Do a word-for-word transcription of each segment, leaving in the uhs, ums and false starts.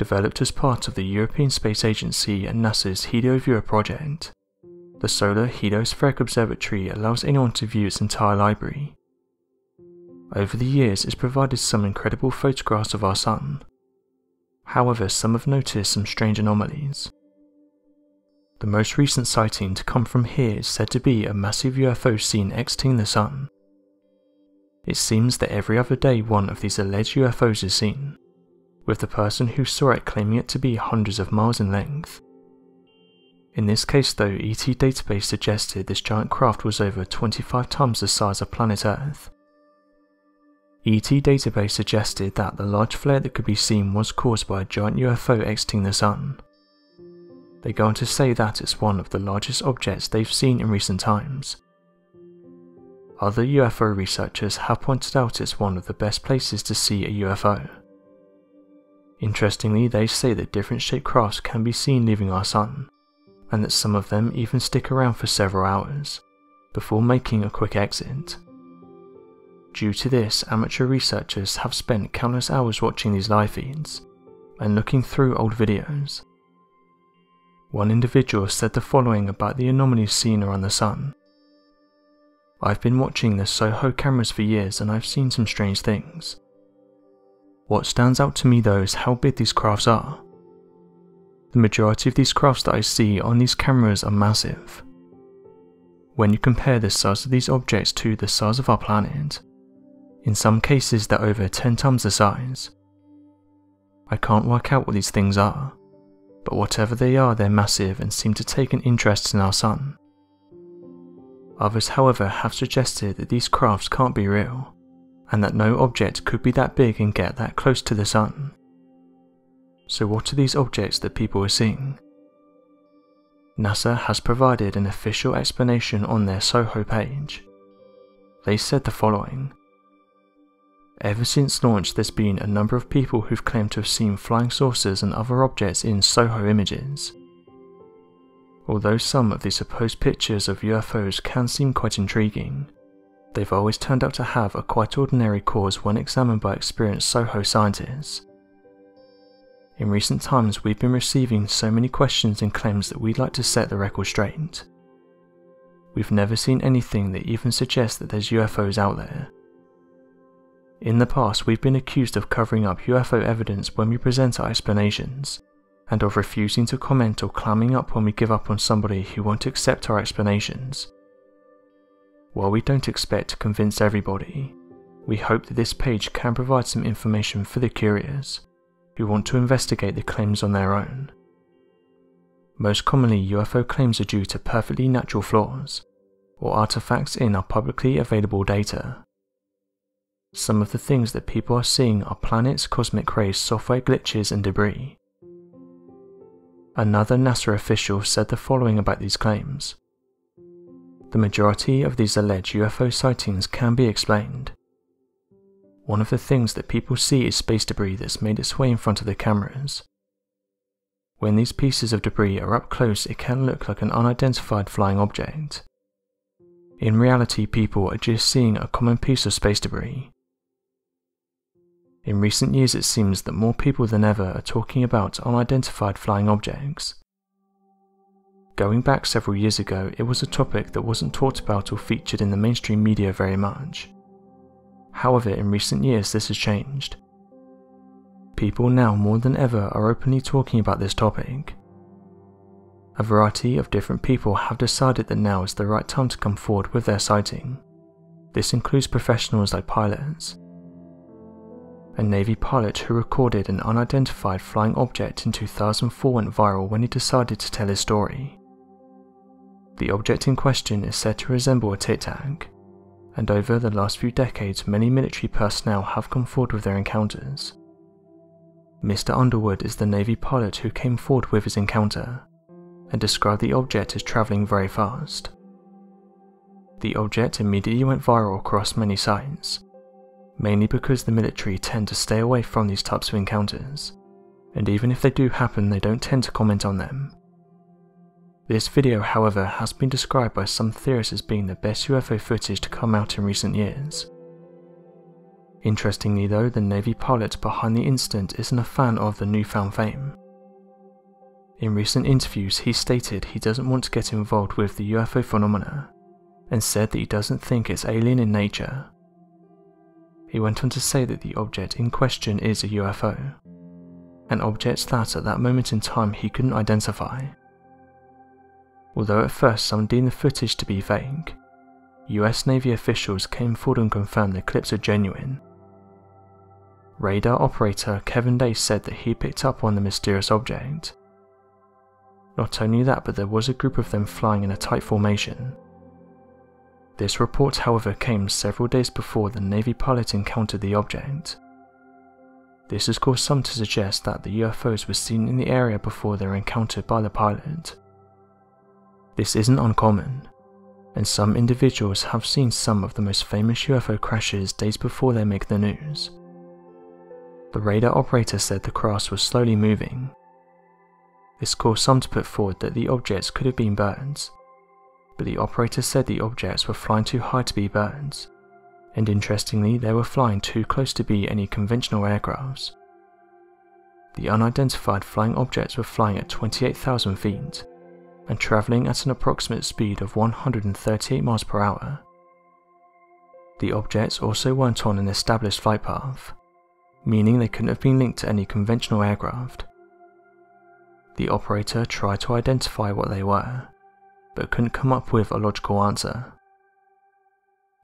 developed as part of the European Space Agency and NASA's Helioviewer Project. The Solar Heliospheric Observatory allows anyone to view its entire library. Over the years, it's provided some incredible photographs of our Sun. However, some have noticed some strange anomalies. The most recent sighting to come from here is said to be a massive U F O seen exiting the Sun. It seems that every other day one of these alleged U F Os is seen, with the person who saw it claiming it to be hundreds of miles in length. In this case though, E T database suggested this giant craft was over twenty-five times the size of planet Earth. E T database suggested that the large flare that could be seen was caused by a giant U F O exiting the Sun. They go on to say that it's one of the largest objects they've seen in recent times. Other U F O researchers have pointed out it's one of the best places to see a U F O. Interestingly, they say that different shaped crafts can be seen leaving our Sun, and that some of them even stick around for several hours, before making a quick exit. Due to this, amateur researchers have spent countless hours watching these live feeds, and looking through old videos. One individual said the following about the anomalies seen around the Sun. I've been watching the SOHO cameras for years and I've seen some strange things. What stands out to me though is how big these crafts are. The majority of these crafts that I see on these cameras are massive. When you compare the size of these objects to the size of our planet, in some cases they're over ten times the size. I can't work out what these things are, but whatever they are, they're massive and seem to take an interest in our Sun. Others, however, have suggested that these crafts can't be real, and that no object could be that big and get that close to the Sun. So what are these objects that people are seeing? NASA has provided an official explanation on their SOHO page. They said the following. Ever since launch, there's been a number of people who've claimed to have seen flying saucers and other objects in SOHO images. Although some of these supposed pictures of U F Os can seem quite intriguing, they've always turned out to have a quite ordinary cause when examined by experienced SOHO scientists. In recent times, we've been receiving so many questions and claims that we'd like to set the record straight. We've never seen anything that even suggests that there's U F Os out there. In the past, we've been accused of covering up U F O evidence when we present our explanations, and of refusing to comment or clamming up when we give up on somebody who won't accept our explanations. While we don't expect to convince everybody, we hope that this page can provide some information for the curious, who want to investigate the claims on their own. Most commonly, U F O claims are due to perfectly natural flaws, or artifacts in our publicly available data. Some of the things that people are seeing are planets, cosmic rays, software glitches and debris. Another NASA official said the following about these claims. The majority of these alleged U F O sightings can be explained. One of the things that people see is space debris that's made its way in front of the cameras. When these pieces of debris are up close, it can look like an unidentified flying object. In reality, people are just seeing a common piece of space debris. In recent years, it seems that more people than ever are talking about unidentified flying objects. Going back several years ago, it was a topic that wasn't talked about or featured in the mainstream media very much. However, in recent years, this has changed. People now more than ever are openly talking about this topic. A variety of different people have decided that now is the right time to come forward with their sighting. This includes professionals like pilots. A Navy pilot who recorded an unidentified flying object in two thousand four went viral when he decided to tell his story. The object in question is said to resemble a Tic Tac, and over the last few decades many military personnel have come forward with their encounters. Mister Underwood is the Navy pilot who came forward with his encounter, and described the object as travelling very fast. The object immediately went viral across many sites, mainly because the military tend to stay away from these types of encounters, and even if they do happen, they don't tend to comment on them. This video, however, has been described by some theorists as being the best U F O footage to come out in recent years. Interestingly though, the Navy pilot behind the incident isn't a fan of the newfound fame. In recent interviews, he stated he doesn't want to get involved with the U F O phenomena, and said that he doesn't think it's alien in nature. He went on to say that the object in question is a U F O, an object that at that moment in time he couldn't identify. Although at first some deemed the footage to be vague, U S Navy officials came forward and confirmed the clips are genuine. Radar operator Kevin Day said that he picked up on the mysterious object. Not only that, but there was a group of them flying in a tight formation. This report, however, came several days before the Navy pilot encountered the object. This has caused some to suggest that the U F Os were seen in the area before they were encountered by the pilot. This isn't uncommon, and some individuals have seen some of the most famous U F O crashes days before they make the news. The radar operator said the craft was slowly moving. This caused some to put forward that the objects could have been birds, but the operator said the objects were flying too high to be birds, and interestingly they were flying too close to be any conventional aircrafts. The unidentified flying objects were flying at twenty-eight thousand feet, and travelling at an approximate speed of one hundred thirty-eight miles per hour. The objects also weren't on an established flight path, meaning they couldn't have been linked to any conventional aircraft. The operator tried to identify what they were, but couldn't come up with a logical answer.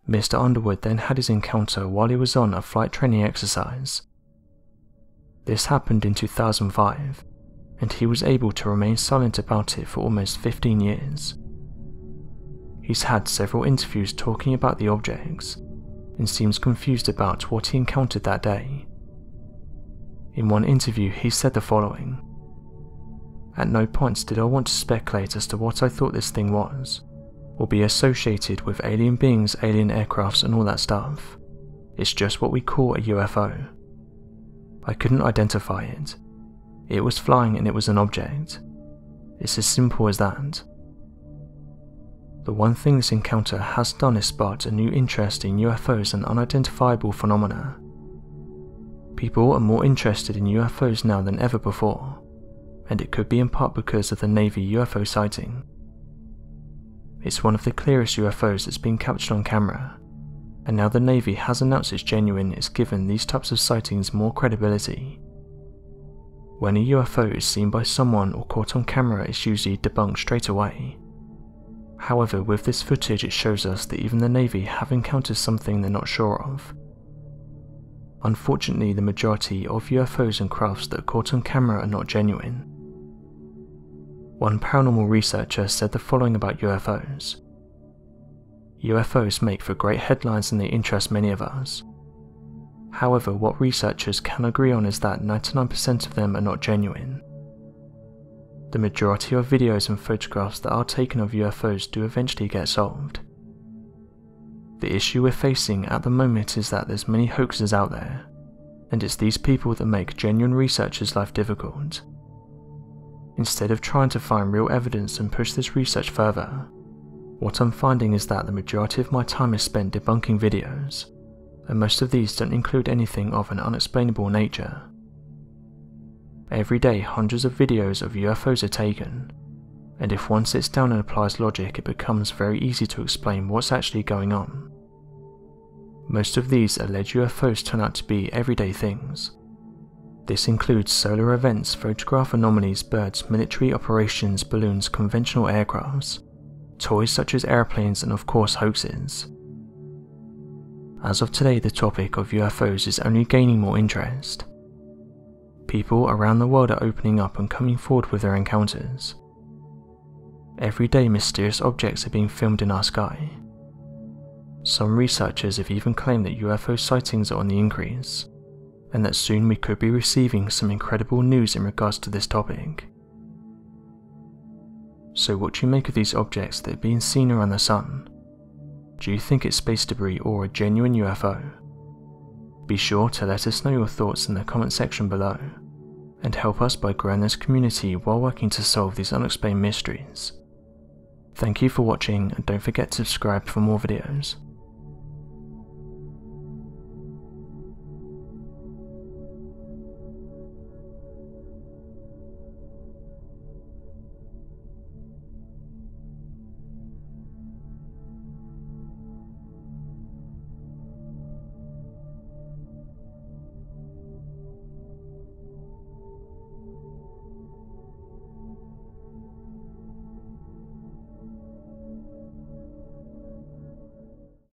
Mister Underwood then had his encounter while he was on a flight training exercise. This happened in two thousand five, and he was able to remain silent about it for almost fifteen years. He's had several interviews talking about the objects, and seems confused about what he encountered that day. In one interview, he said the following: "At no point did I want to speculate as to what I thought this thing was, or be associated with alien beings, alien aircrafts and all that stuff. It's just what we call a U F O. I couldn't identify it. It was flying and it was an object. It's as simple as that." The one thing this encounter has done is sparked a new interest in U F Os and unidentifiable phenomena. People are more interested in U F Os now than ever before, and it could be in part because of the Navy U F O sighting. It's one of the clearest U F Os that's been captured on camera, and now the Navy has announced it's genuine, it's given these types of sightings more credibility. When a U F O is seen by someone or caught on camera, it's usually debunked straight away. However, with this footage it shows us that even the Navy have encountered something they're not sure of. Unfortunately, the majority of U F Os and crafts that are caught on camera are not genuine. One paranormal researcher said the following about U F Os: "U F Os make for great headlines and they interest many of us. However, what researchers can agree on is that ninety-nine percent of them are not genuine. The majority of videos and photographs that are taken of U F Os do eventually get solved. The issue we're facing at the moment is that there's many hoaxes out there, and it's these people that make genuine researchers' life difficult. Instead of trying to find real evidence and push this research further, what I'm finding is that the majority of my time is spent debunking videos, and most of these don't include anything of an unexplainable nature. Every day hundreds of videos of U F Os are taken, and if one sits down and applies logic, it becomes very easy to explain what's actually going on. Most of these alleged U F Os turn out to be everyday things. This includes solar events, photograph anomalies, birds, military operations, balloons, conventional aircrafts, toys such as airplanes, and of course hoaxes. As of today, the topic of U F Os is only gaining more interest. People around the world are opening up and coming forward with their encounters. Everyday mysterious objects are being filmed in our sky. Some researchers have even claimed that U F O sightings are on the increase, and that soon we could be receiving some incredible news in regards to this topic. So what do you make of these objects that are being seen around the sun? Do you think it's space debris or a genuine U F O? Be sure to let us know your thoughts in the comment section below, and help us by growing this community while working to solve these unexplained mysteries. Thank you for watching, and don't forget to subscribe for more videos.